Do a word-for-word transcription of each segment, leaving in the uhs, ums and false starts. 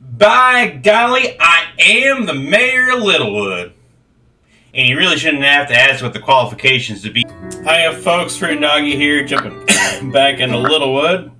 By golly, I am the mayor of Littlewood. And you really shouldn't have to ask what the qualifications to be. Hiya folks, FruitNDoggie here, jumping back into Littlewood.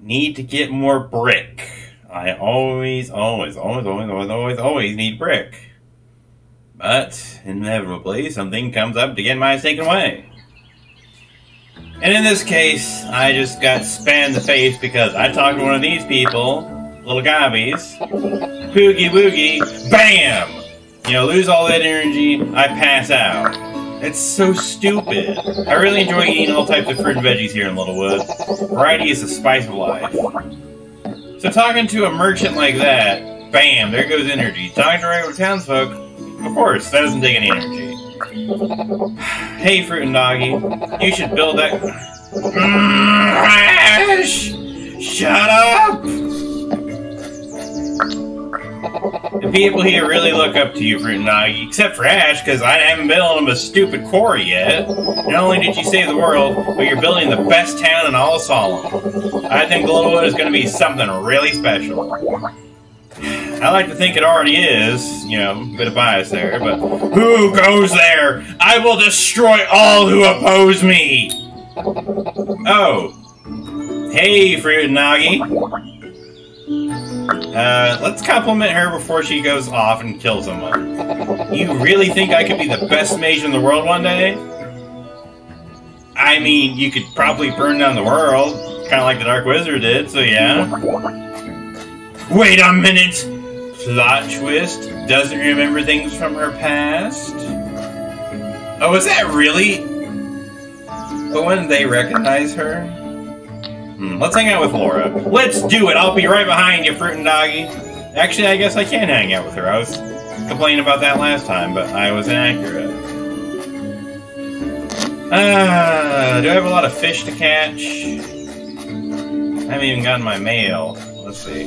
Need to get more brick. I always, always, always, always, always, always, always need brick. But, inevitably, something comes up to get my taken away. And in this case, I just got spanned the face because I talked to one of these people, little gobbies, poogie woogie, BAM! You know, lose all that energy, I pass out. It's so stupid. I really enjoy eating all types of fruit and veggies here in Littlewood. Variety is the spice of life. So talking to a merchant like that, BAM, there goes energy. Talking to regular townsfolk, of course, that doesn't take any energy. Hey, FruitNDoggie, you should build that. Mm, shut up! The people here really look up to you, FruitNDoggie, except for Ash, because I haven't built him a stupid quarry yet. Not only did you save the world, but you're building the best town in all of Solomon. I think Littlewood is going to be something really special. I like to think it already is, you know, a bit of bias there, but who goes there? I will destroy all who oppose me! Oh. Hey, FruitNDoggie. Uh, let's compliment her before she goes off and kills someone. You really think I could be the best mage in the world one day? I mean, you could probably burn down the world, kind of like the Dark Wizard did, so yeah. Wait a minute! Plot twist, doesn't remember things from her past? Oh, is that really? But wouldn't they recognize her? Hmm, let's hang out with Laura. Let's do it! I'll be right behind you, FruitNDoggie. Actually, I guess I can hang out with her. I was complaining about that last time, but I was inaccurate. Ah, do I have a lot of fish to catch? I haven't even gotten my mail. Let's see.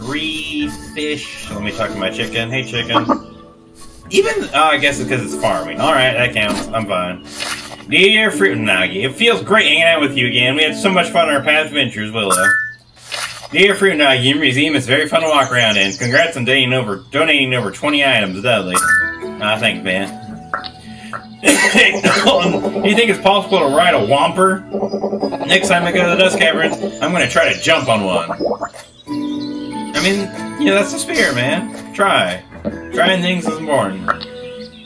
Three fish. Let me talk to my chicken. Hey, chicken. Even, oh, I guess it's because it's farming. Alright, that counts. I'm fine. Dear FruitNDoggie, it feels great hanging out with you again. We had so much fun on our past ventures, Willow. Dear FruitNDoggie, your museum is very fun to walk around in. Congrats on donating over, donating over twenty items, Dudley. I oh, thanks, Ben. Do you think it's possible to ride a Wamper? Next time I go to the Dust Caverns, I'm going to try to jump on one. I mean, you know, that's the spirit, man. Try. Trying things is important.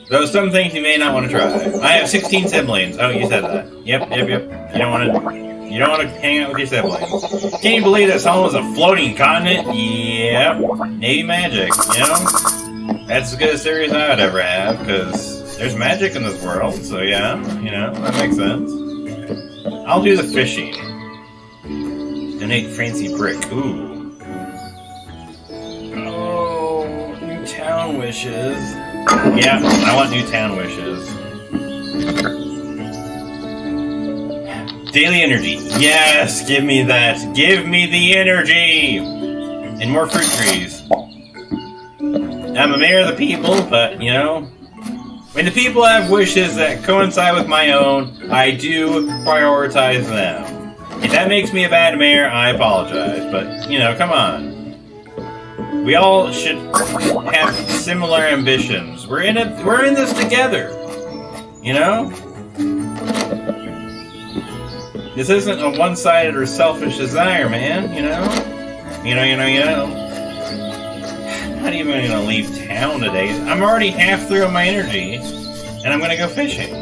Though some things you may not want to try. I have sixteen siblings. Oh, you said that. Yep, yep, yep. You don't want to... You don't want to hang out with your siblings. Can you believe that Solomon's a floating continent? Yep. Navy magic, you know? That's as good a series I would ever have, because... there's magic in this world, so yeah, you know, that makes sense. I'll do the fishing. Donate fancy brick. Ooh. Oh, new town wishes. Yeah, I want new town wishes. Daily energy. Yes, give me that. Give me the energy! And more fruit trees. I'm a mayor of the people, but, you know... when the people have wishes that coincide with my own, I do prioritize them. If that makes me a bad mayor, I apologize, but, you know, come on. We all should have similar ambitions. We're in it. We're in this together, you know? This isn't a one-sided or selfish desire, man, you know? You know, you know, you know. I'm not even gonna leave town today. I'm already half through on my energy, and I'm gonna go fishing.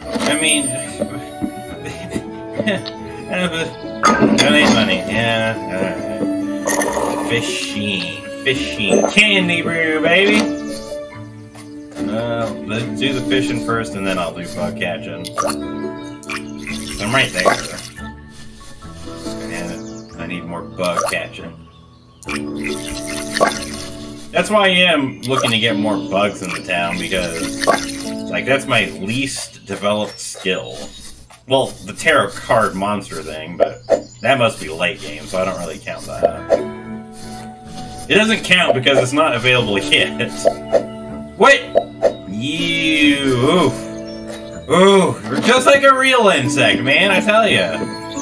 I mean, donate money. Yeah, alright. Fishing, fishing, candy brew, baby. Uh, let's do the fishing first, and then I'll do bug catching. So I'm right there. And I need more bug catching. That's why I am looking to get more bugs in the town, because, like, that's my least developed skill. Well, the tarot card monster thing, but that must be late game, so I don't really count that. It doesn't count because it's not available yet. What? You. Oof. Oof. You're just like a real insect, man, I tell ya.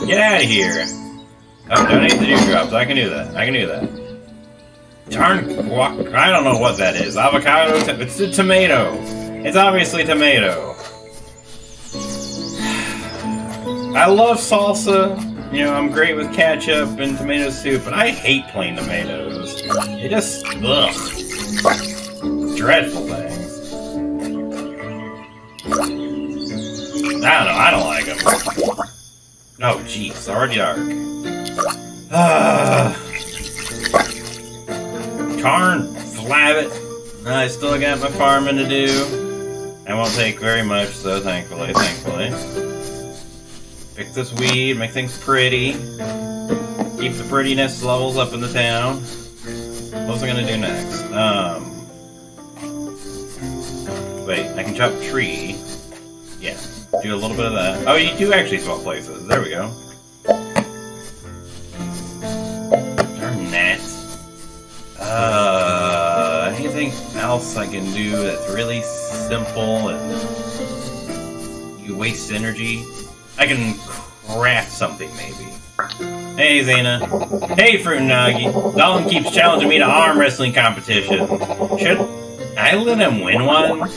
Get out of here. Oh, donate the dewdrops. I can do that. I can do that. Darn, I don't know what that is. Avocado? It's a tomato. It's obviously tomato. I love salsa. You know, I'm great with ketchup and tomato soup, but I hate plain tomatoes. They just, ugh. Dreadful things. I don't know, I don't like them. Oh, jeez, Zardyark. Ah. Darn flabbit. I still got my farming to do. I won't take very much, so thankfully, thankfully. Pick this weed, make things pretty. Keep the prettiness levels up in the town. What's I gonna do next? Um... Wait, I can chop tree. Yeah, do a little bit of that. Oh, you do actually swap places. There we go. Darn gnats. Uh, anything else I can do that's really simple and you waste energy? I can craft something, maybe. Hey, Zena. Hey, FruitNDoggie. Dolan keeps challenging me to arm wrestling competition. Should I let him win one?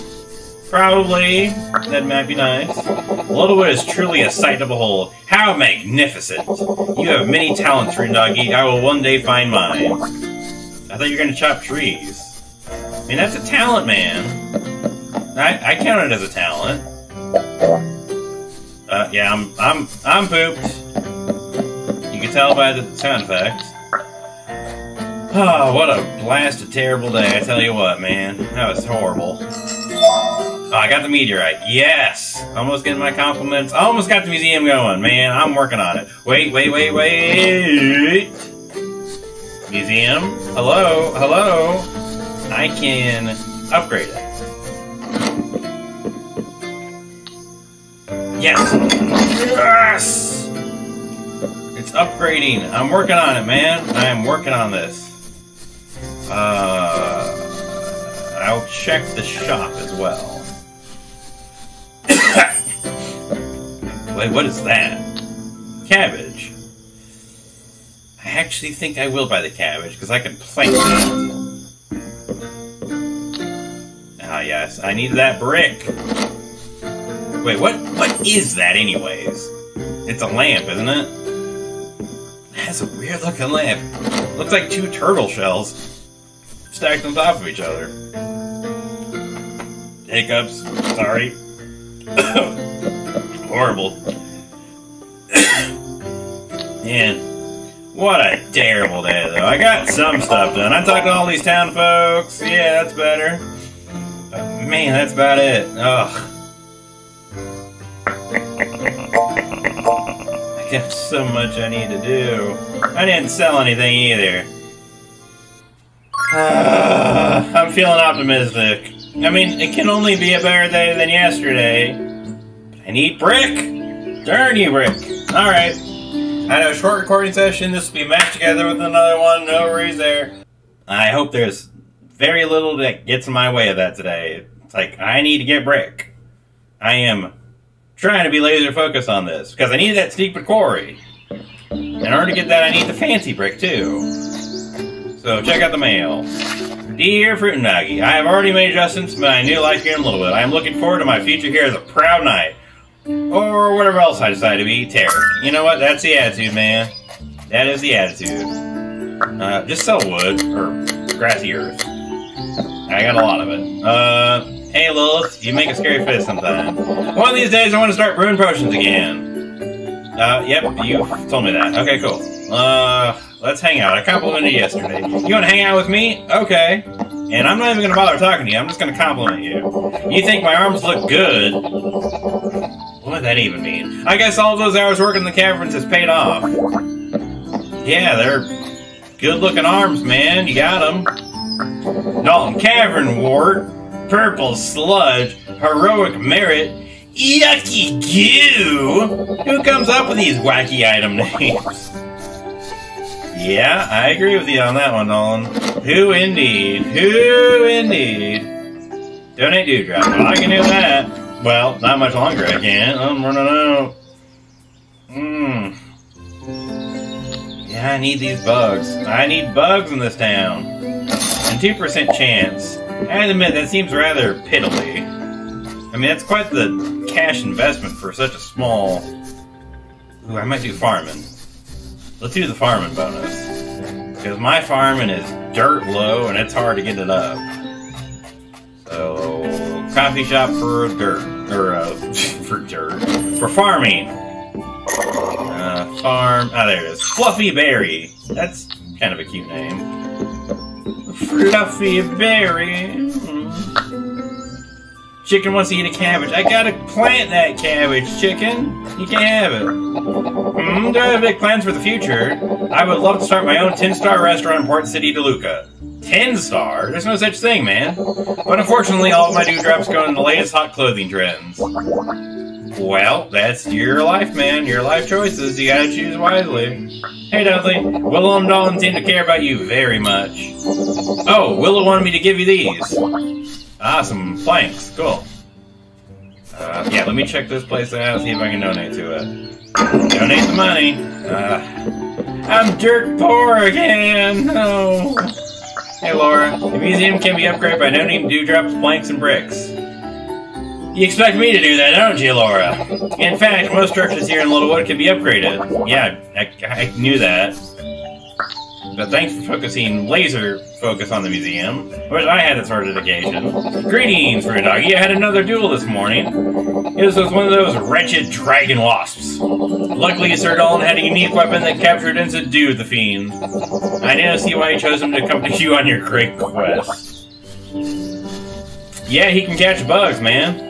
Probably. That might be nice. Littlewood is truly a sight to behold. How magnificent! You have many talents, FruitNDoggie. I will one day find mine. I thought you were gonna chop trees. I mean, that's a talent, man. I I count it as a talent. Uh, yeah, I'm I'm I'm pooped. You can tell by the sound effects. Oh, what a blast! A terrible day, I tell you what, man. That was horrible. Oh, I got the meteorite. Yes, almost getting my compliments. I almost got the museum going, man. I'm working on it. Wait, wait, wait, wait. Museum? Hello? Hello? I can upgrade it. Yes! Yes! It's upgrading. I'm working on it, man. I am working on this. Uh, I'll check the shop as well. Wait, what is that? Cabbage. I actually think I will buy the cabbage, because I can plant it. Ah, yes. I need that brick. Wait, what? What is that, anyways? It's a lamp, isn't it? That's a weird-looking lamp. Looks like two turtle shells stacked on top of each other. Hiccups. Sorry. Horrible. Man. What a terrible day, though. I got some stuff done. I talked to all these town folks. Yeah, that's better. But man, that's about it. Ugh. I got so much I need to do. I didn't sell anything either. Uh, I'm feeling optimistic. I mean, it can only be a better day than yesterday. I need brick. Darn you, brick. All right. I had a short recording session. This will be matched together with another one. No worries there. I hope there's very little that gets in my way of that today. It's like, I need to get brick. I am trying to be laser focused on this, because I need that stupid quarry. In order to get that, I need the fancy brick, too. So, check out the mail. Dear FruitNDoggie, I have already made adjustments to my new life here in Littlewood. I am looking forward to my future here as a proud knight. Or whatever else I decide to be, Tarek. You know what? That's the attitude, man. That is the attitude. Uh, just sell wood, or grassy earth. I got a lot of it. Uh, hey Lilith, you make a scary face sometimes. One of these days I want to start brewing potions again. Uh, yep, you told me that. Okay, cool. Uh, let's hang out. I complimented you yesterday. You want to hang out with me? Okay. And I'm not even going to bother talking to you. I'm just going to compliment you. You think my arms look good. What did that even mean? I guess all those hours working in the caverns has paid off. Yeah, they're good-looking arms, man. You got them. Dalton Cavern Wart. Purple Sludge. Heroic Merit. Yucky Goo! Who comes up with these wacky item names? Yeah, I agree with you on that one, Nolan. Who indeed? Who indeed? Donate dewdrop. Well, I can do that. Well, not much longer I can't. I'm running out. Mmm. I need these bugs. I need bugs in this town. And two percent chance. I admit, that seems rather piddly. I mean, that's quite the cash investment for such a small... Ooh, I might do farming. Let's do the farming bonus. Because my farming is dirt low and it's hard to get it up. So, coffee shop for dirt. Or, uh, for dirt. For farming! Uh, farm... Ah, oh, there it is. Fluffy Berry! That's kind of a cute name. Fluffy Berry! Chicken wants to eat a cabbage. I gotta plant that cabbage, Chicken! You can't have it. Mm, do I have big plans for the future? I would love to start my own ten-star restaurant in Port City DeLuca. ten-star? There's no such thing, man. But unfortunately, all of my dewdrops go in the latest hot clothing trends. Well, that's your life, man. Your life choices. You gotta choose wisely. Hey, Dudley. Willow and Dolan seem to care about you very much. Oh, Willow wanted me to give you these. Ah, some planks. Cool. Uh, yeah, let me check this place out, see if I can donate to it. Donate the money. Uh, I'm dirt poor again! No! Hey, Laura. The museum can be upgraded by donating dewdrops, planks, and bricks. You expect me to do that, don't you, Laura? In fact, most structures here in Littlewood can be upgraded. Yeah, I, I knew that. But thanks for focusing laser focus on the museum. Wish I had this sort of dedication. Greetings, Roodoggy. I had another duel this morning. It was with one of those wretched dragon wasps. Luckily, Sir Dolan had a unique weapon that captured and subdued the fiend. I now see why he chose him to come to you on your great quest. Yeah, he can catch bugs, man.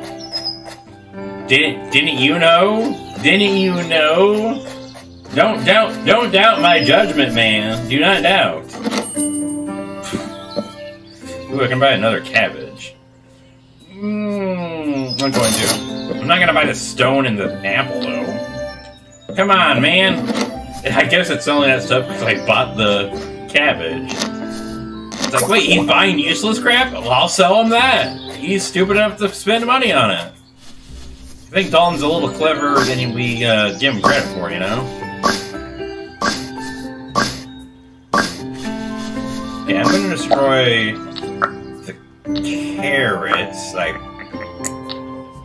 Didn't didn't you know? Didn't you know? Don't doubt, don't doubt my judgment, man. Do not doubt. Ooh, I can buy another cabbage. Mmm, I'm going to. I'm not going to buy the stone and the apple, though. Come on, man. I guess it's only that stuff because I bought the cabbage. It's like, wait, he's buying useless crap? Well, I'll sell him that. He's stupid enough to spend money on it. I think Dalton's a little cleverer than we uh, give him credit for, you know? Yeah, I'm gonna destroy the carrots, like,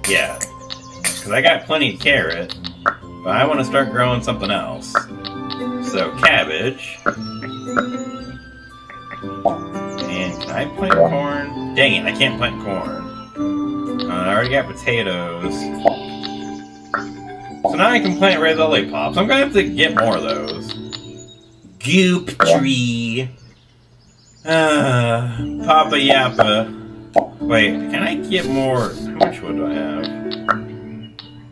yeah, because I got plenty of carrot, but I want to start growing something else. So, cabbage, and can I plant corn? Dang it, I can't plant corn. Uh, I already got potatoes, so now I can plant red lollipops. I'm gonna have to get more of those. Goop tree. Uh, Papa Yappa. Wait, can I get more? How much wood do I have?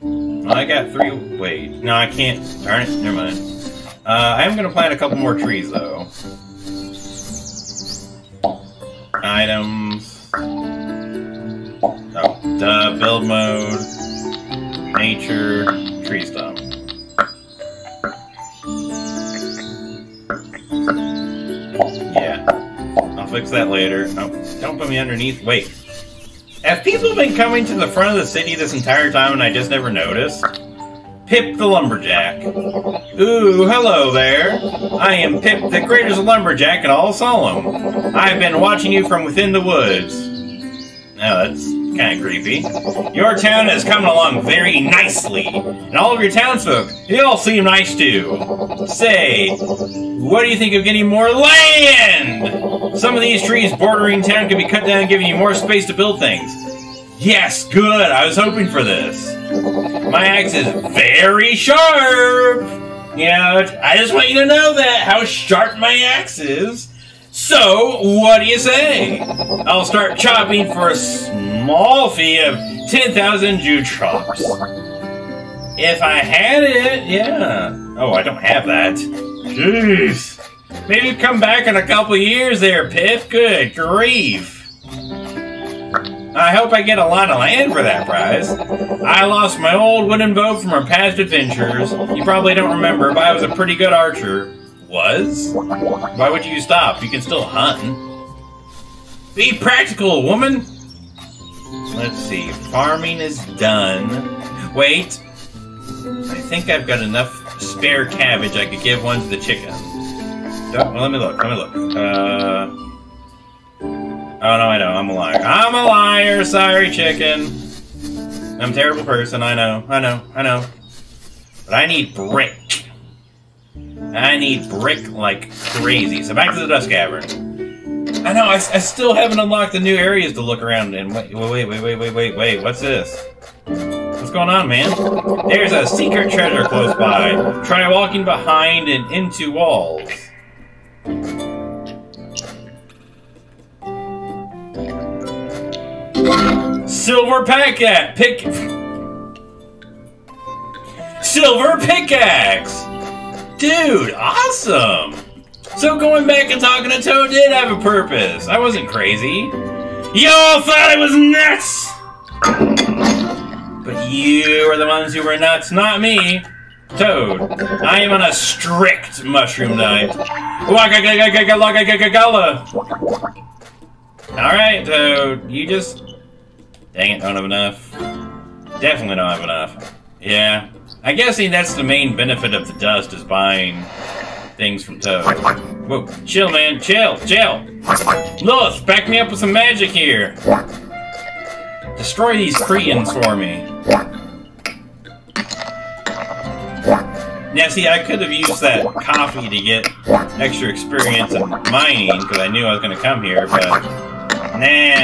Well, I got three. Wait, no, I can't. Darn it, never mind. Uh, I am gonna plant a couple more trees though. Items. Oh, duh, build mode. Nature. Tree stump. Yeah. I'll fix that later. Oh, don't put me underneath. Wait. Have people been coming to the front of the city this entire time and I just never noticed? Pip the Lumberjack. Ooh, hello there. I am Pip, the greatest lumberjack in all Solomon. I've been watching you from within the woods. Now that's kind of creepy. Your town is coming along very nicely, and all of your townsfolk, they all seem nice too. Say, what do you think of getting more land? Some of these trees bordering town could be cut down, giving you more space to build things. Yes, good, I was hoping for this. My axe is very sharp. You know, I just want you to know that, how sharp my axe is. So, what do you say? I'll start chopping for a small fee of ten thousand dewdrops. If I had it, yeah. Oh, I don't have that. Jeez. Maybe come back in a couple years there, Pip. Good grief. I hope I get a lot of land for that prize. I lost my old wooden bow from our past adventures. You probably don't remember, but I was a pretty good archer. Was? Why would you stop? You can still hunt. Be practical, woman! Let's see. Farming is done. Wait. I think I've got enough spare cabbage I could give one to the chicken. Well, let me look. Let me look. Uh... Oh, no, I know. I'm a liar. I'm a liar! Sorry, chicken. I'm a terrible person. I know. I know. I know. But I need brick. I need brick like crazy. So back to the Dust Cavern. I know. I, I still haven't unlocked the new areas to look around in. Wait, wait, wait, wait, wait, wait, wait. What's this? What's going on, man? There's a secret treasure close by. Try walking behind and into walls. Silver pickaxe. Pick. Silver pickaxe. Dude, awesome. So going back and talking to Toad did have a purpose. I wasn't crazy. Y'all thought I was nuts. But you are the ones who were nuts, not me. Toad, I am on a strict mushroom diet. Alright, Toad, you just... Dang it, don't have enough. Definitely don't have enough. Yeah. I'm guessing that's the main benefit of the dust, is buying things from Toad. Whoa, chill, man. Chill, chill. Lilith, back me up with some magic here. Destroy these cretins for me. Now, see, I could have used that coffee to get extra experience in mining, because I knew I was going to come here, but... Nah,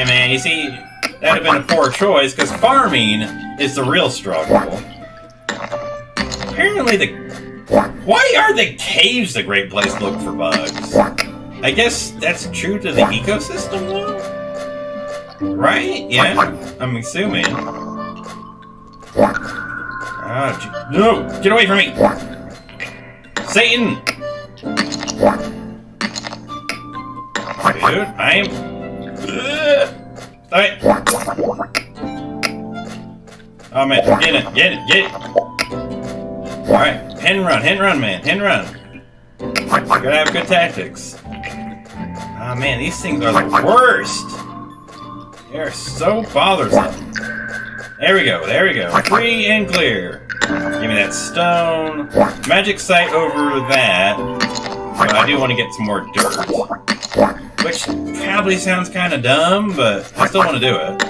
man, you see, that would have been a poor choice, because farming is the real struggle. Apparently the... Why are the caves the great place to look for bugs? I guess that's true to the ecosystem, though? Right? Yeah, I'm assuming. Oh, no! Get away from me! Satan! Dude, I am... Alright. Oh man, get it, get it, get it! Alright, hen run, hen run, man, hen run! Gotta have good tactics. Oh man, these things are the worst! They're so bothersome. There we go, there we go. Free and clear. Give me that stone. Magic site over that. But I do want to get some more dirt. Which probably sounds kind of dumb, but I still want to do it.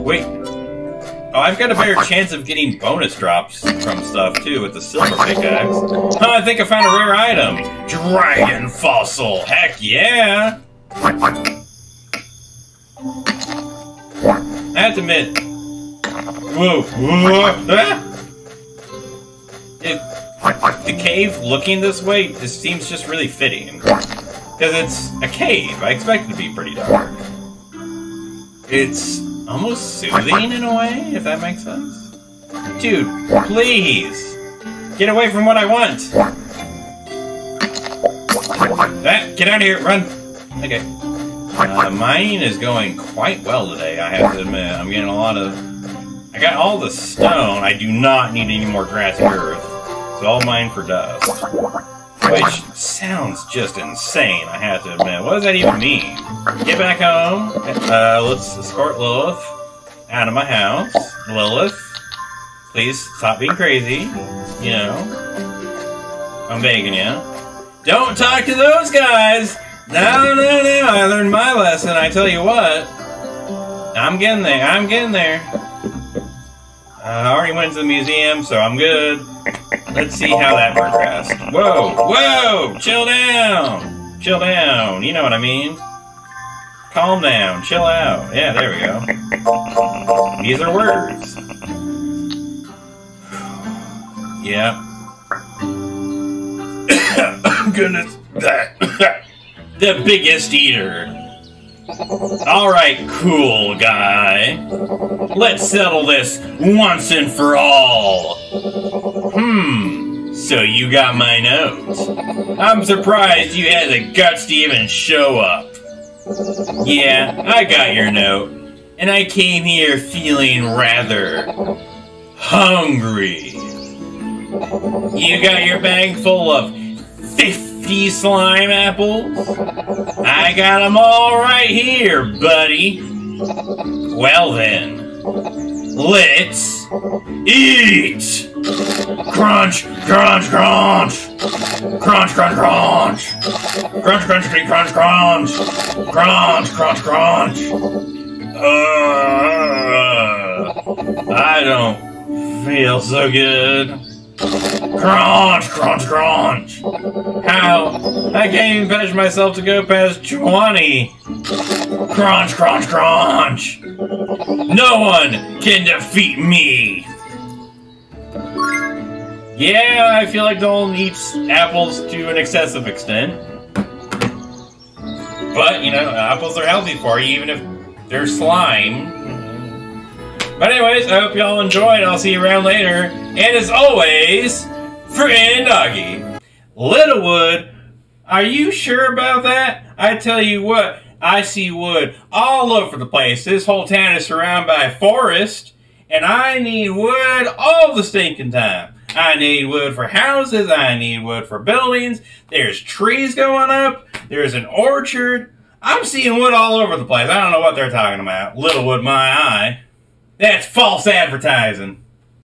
Wait. Oh, I've got a better chance of getting bonus drops from stuff, too, with the silver pickaxe. Oh, I think I found a rare item. Dragon Fossil. Heck yeah! I have to admit. Whoa, whoa, ah! It, the cave looking this way, this seems just really fitting. Because it's a cave. I expect it to be pretty dark. It's almost soothing in a way, if that makes sense. Dude, please! Get away from what I want! Ah, get out of here, run! Okay. Uh, mining is going quite well today, I have to admit. I'm getting a lot of... I got all the stone. I do not need any more grassy earth. So I'll mine for dust. Which sounds just insane, I have to admit. What does that even mean? Get back home. Uh, let's escort Lilith out of my house. Lilith, please stop being crazy. You know. I'm begging you. Don't talk to those guys! No, no, no, I learned my lesson, I tell you what. I'm getting there, I'm getting there. Uh, I already went to the museum, so I'm good. Let's see how that works out. Whoa, whoa, chill down. Chill down, you know what I mean. Calm down, chill out. Yeah, there we go. These are words. Yeah. Goodness, that... The biggest eater. Alright, cool guy. Let's settle this once and for all. Hmm, so you got my note. I'm surprised you had the guts to even show up. Yeah, I got your note. And I came here feeling rather hungry. You got your bag full of fifty slime apples? I got them all right here, buddy. Well then, let's eat! Crunch, crunch, crunch. Crunch, crunch, crunch. Crunch, crunch, crunch, crunch. Crunch, crunch, crunch. Uh, I don't feel so good. Crunch, crunch, crunch. How? I can't even push myself to go past twenty. Crunch, crunch, crunch. No one can defeat me. Yeah, I feel like Dolan eats apples to an excessive extent. But, you know, apples are healthy for you, even if they're slime. But anyways, I hope y'all enjoyed. I'll see you around later. And as always, FruitNDoggie. Littlewood, are you sure about that? I tell you what, I see wood all over the place. This whole town is surrounded by a forest, and I need wood all the stinking time. I need wood for houses. I need wood for buildings. There's trees going up. There's an orchard. I'm seeing wood all over the place. I don't know what they're talking about. Littlewood, my eye. That's false advertising.